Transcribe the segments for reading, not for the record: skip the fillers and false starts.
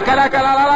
Caraca, lá.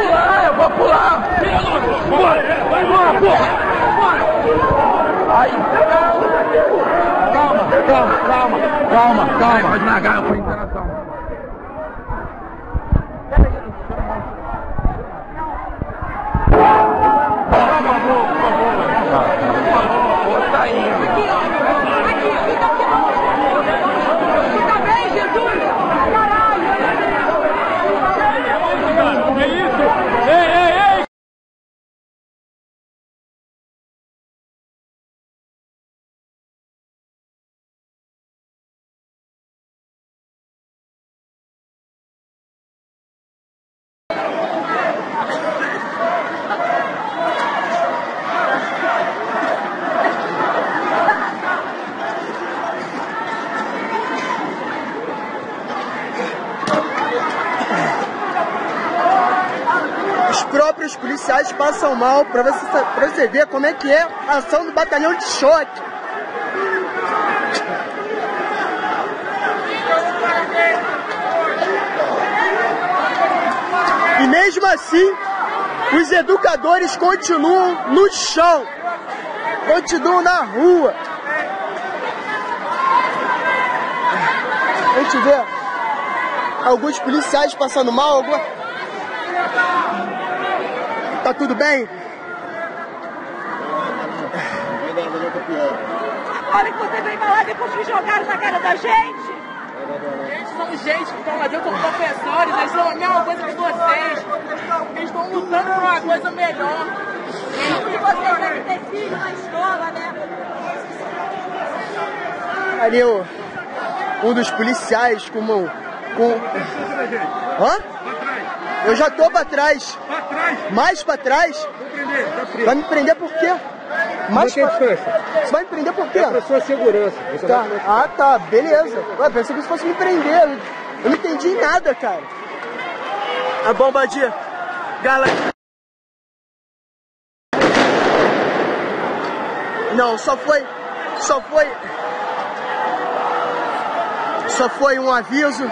pular, eu vou pular. Vai embora, porra. Aí. Calma. Vai devagar, eu vou interação. Por favor, tá indo. Os policiais passam mal para você ver como é que é a ação do batalhão de choque. E mesmo assim, os educadores continuam no chão, continuam na rua. A gente vê alguns policiais passando mal, Tá tudo bem? Agora que você veio falar depois que jogaram na cara da gente? Gente que estão lá dentro, são professores, eles são a mesma coisa que vocês. Eles estão lutando por uma coisa melhor. E vocês devem ter filho na escola, né? Ali um dos policiais Eu já tô pra trás. Pra trás? Mais pra trás? Vai me prender por quê? Mais pra trás. Você vai me prender por quê? É pra sua segurança. Tá. Ah, tá. Beleza. Ué, pensei que você fosse me prender. Eu não entendi nada, cara. A bomba de galera. Não, só foi um aviso.